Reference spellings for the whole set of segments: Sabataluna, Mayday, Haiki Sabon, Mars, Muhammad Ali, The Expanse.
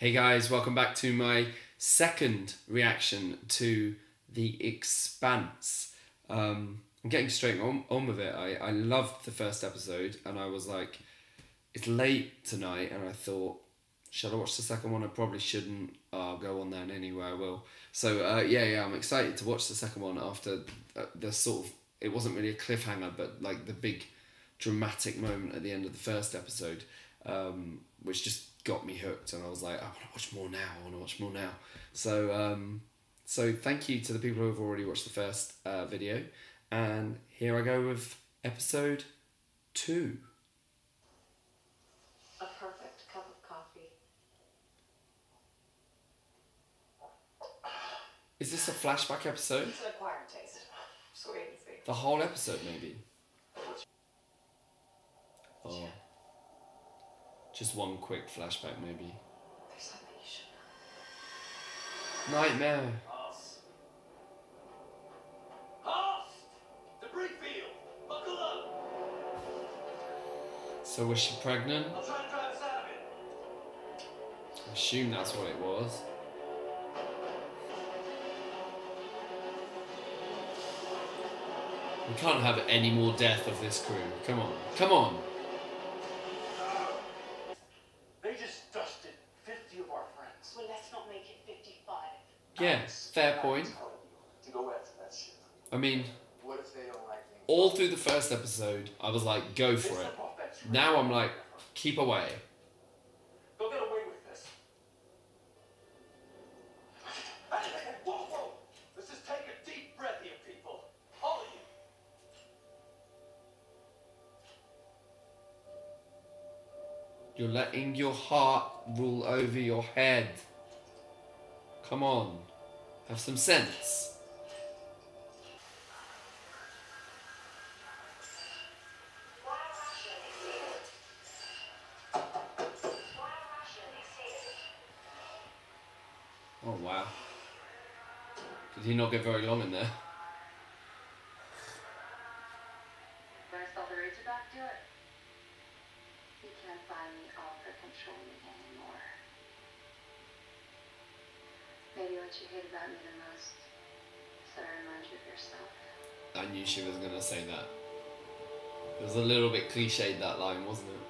Hey guys, welcome back to my second reaction to The Expanse. I'm getting straight on with it. I loved the first episode and I was like, it's late tonight, and I thought, should I watch the second one? I probably shouldn't. I'll go on then anyway, I will. So yeah, I'm excited to watch the second one after the sort of, it wasn't really a cliffhanger, but like the big dramatic moment at the end of the first episode, which just got me hooked, and I was like, I want to watch more now, So, so thank you to the people who have already watched the first video, and here I go with episode 2. A perfect cup of coffee. Is this a flashback episode? It's an acquired taste. So wait and see. The whole episode, maybe? Oh. Just one quick flashback, maybe. There's something you should know. Nightmare. Past. Past. The brick field. Buckle up. So was she pregnant? I'll try to drive us out of it. I assume that's what it was. We can't have any more death of this crew. Come on. Come on. Yeah, fair point. I mean, all through the first episode, I was like, go for it. Now I'm like, keep away. They'll get away with this. Whoa, whoa. Let's just take a deep breath here, people. All of you. You're letting your heart rule over your head. Come on. Have some sense. Oh, wow. Did he not get very long in there? There's the hurry to back to it. You can't buy me off or control me anymore. Maybe what you hate about me the most is that I remind you of yourself. I knew she was going to say that. It was a little bit cliched, that line, wasn't it?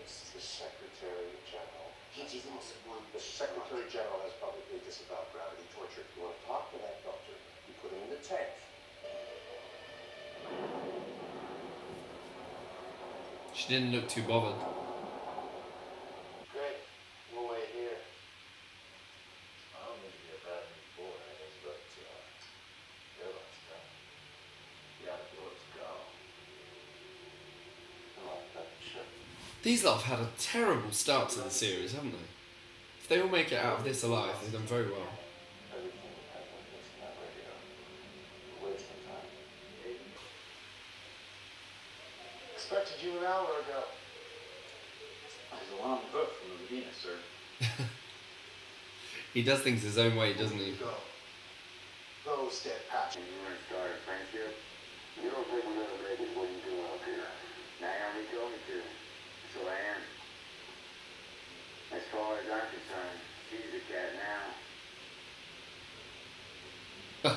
It's the Secretary General. He's the most one. The Secretary General has publicly disavowed gravity torture. If you want to talk to that doctor, you put him in the tank. She didn't look too bothered. These lot have had a terrible start to the series, haven't they? If they all make it out of this alive, they've done very well. Expected you an hour ago. It's a long book from the beginning, sir. He does things his own way, doesn't he? Go step past. You're a star, Frankie. You don't think we're gonna make it what you do out here. Naomi told me to. So I am. As far as I'm concerned, she's a cat now.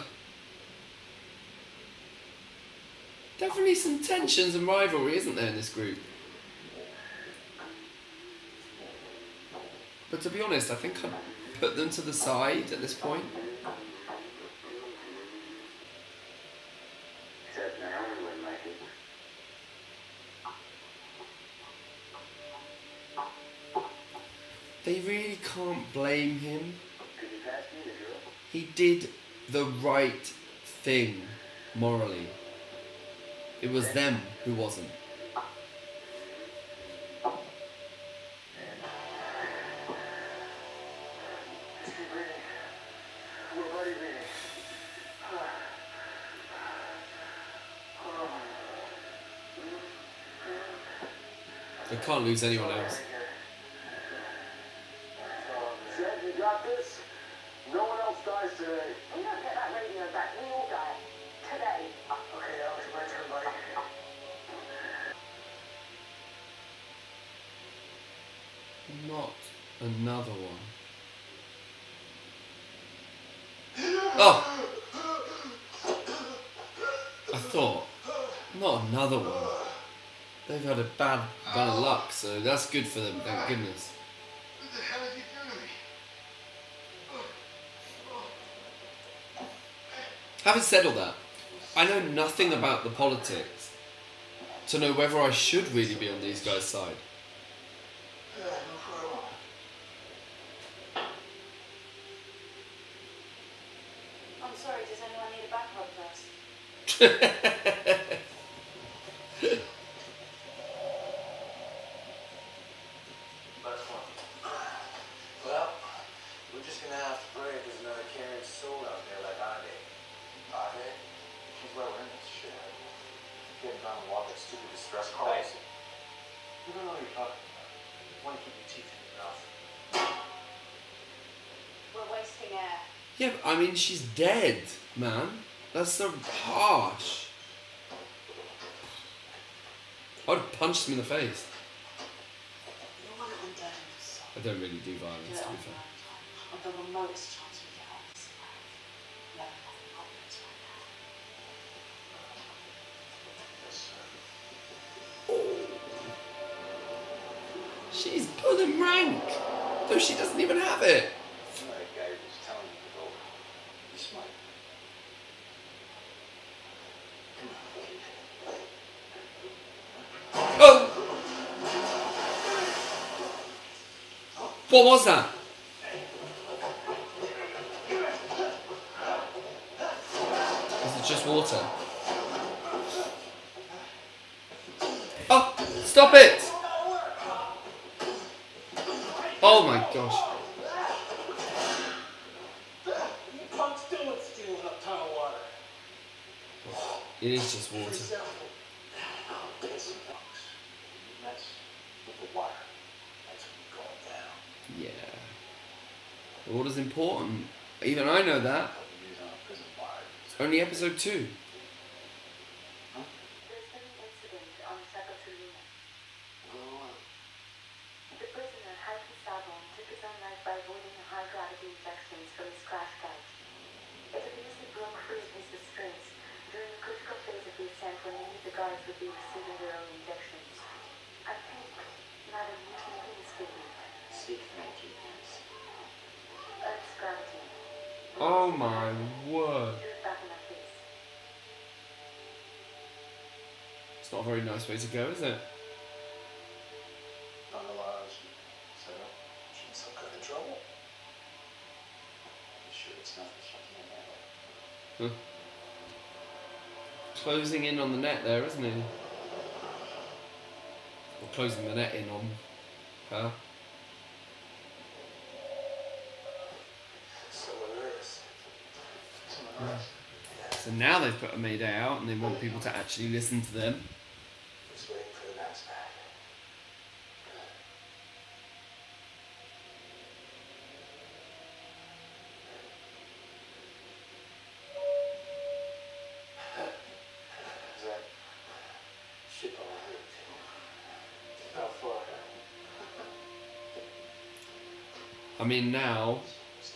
Definitely some tensions and rivalry, isn't there, in this group? But to be honest, I think I'd put them to the side at this point. They really can't blame him. He did the right thing, morally. It was them who wasn't. They can't lose anyone else. not another one. Oh! I thought, not another one. They've had a bad run of luck, so that's good for them, thank goodness. What the hell did you do to me? Having said all that, I know nothing about the politics to know whether I should really be on these guys' side. I'm sorry, does anyone need a backup first? I mean, she's dead, man. That's so harsh. I would have punched him in the face. I don't really do violence, to be fair. On the remotest chance we get out of this life, never have the problems right now. She's pulling rank, though she doesn't even have it. What was that? Is it just water? Oh! Stop it! Oh my gosh. It is just water. Water's important. Even I know that. It's only episode 2. Huh? There's been an incident on Sabataluna. The prisoner, Haiki Sabon, took his own life by avoiding the high gravity injections from his crash kite. It appears he broke free of his restraints during the critical phase of the ascent when only the guards would be receiving their own injections. I think, Madam, you can please give me. Speak thank you. Oh my word. It's not a very nice way to go, is it? Nonetheless, so she's still got in trouble. I'm sure it's not the shutting in there. Closing in on the net there, isn't he? Or closing the net in on her. So now they've put a Mayday out and they want people to actually listen to them. Just waiting for the bounce back. There's that ship on the route. How far? I mean, now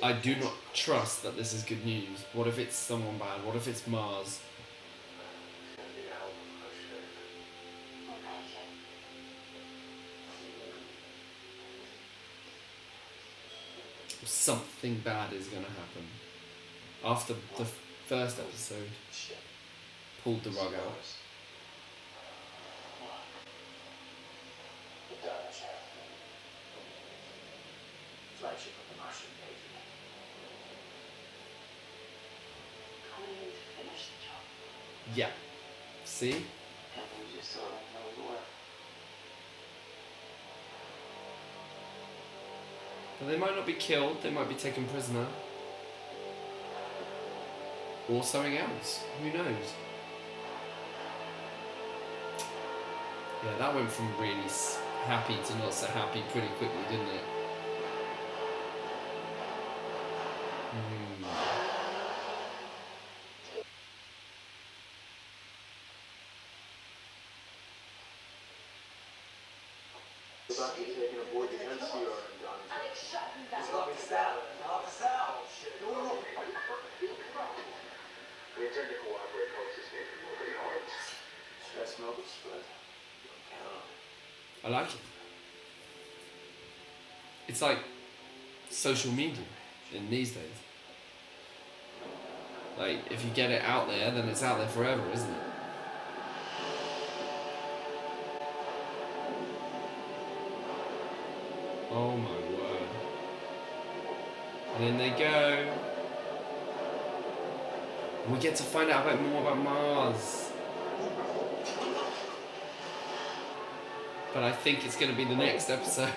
I do not trust that this is good news. What if it's someone bad? What if it's Mars? Something bad is going to happen. After the first episode, pulled the rug out. Yeah. See? And we just sort of know the way. But they might not be killed, they might be taken prisoner. Or something else. Who knows? Yeah, that went from really happy to not so happy pretty quickly, didn't it? Taken aboard the I like it. It's like social media in these days. Like, if you get it out there, then it's out there forever, isn't it? Oh my word. And in they go. And we get to find out a bit more about Mars. But I think it's going to be the next episode.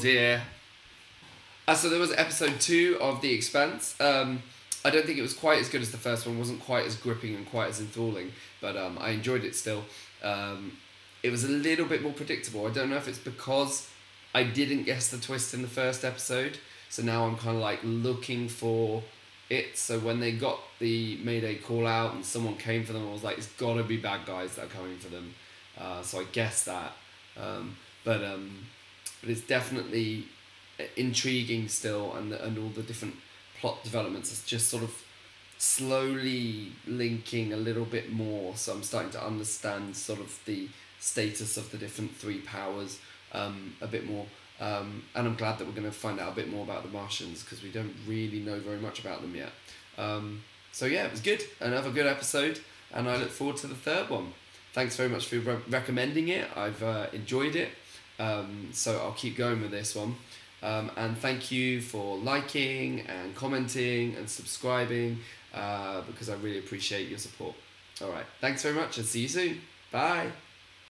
Dear. So there was episode 2 of The Expanse. I don't think it was quite as good as the first one. It wasn't quite as gripping and quite as enthralling, but I enjoyed it still. It was a little bit more predictable. I don't know if it's because I didn't guess the twist in the first episode, so now I'm kind of like looking for it. So when they got the Mayday call out and someone came for them, I was like, it's gotta be bad guys that are coming for them. So I guessed that. But it's definitely intriguing still, and all the different plot developments is just sort of slowly linking a little bit more. So I'm starting to understand sort of the status of the different 3 powers a bit more. And I'm glad that we're going to find out a bit more about the Martians, because we don't really know very much about them yet. So yeah, it was good. Another good episode, and I look forward to the 3rd one. Thanks very much for recommending it. I've enjoyed it. So I'll keep going with this one, and thank you for liking and commenting and subscribing, because I really appreciate your support. All right, thanks very much, and see you soon. Bye.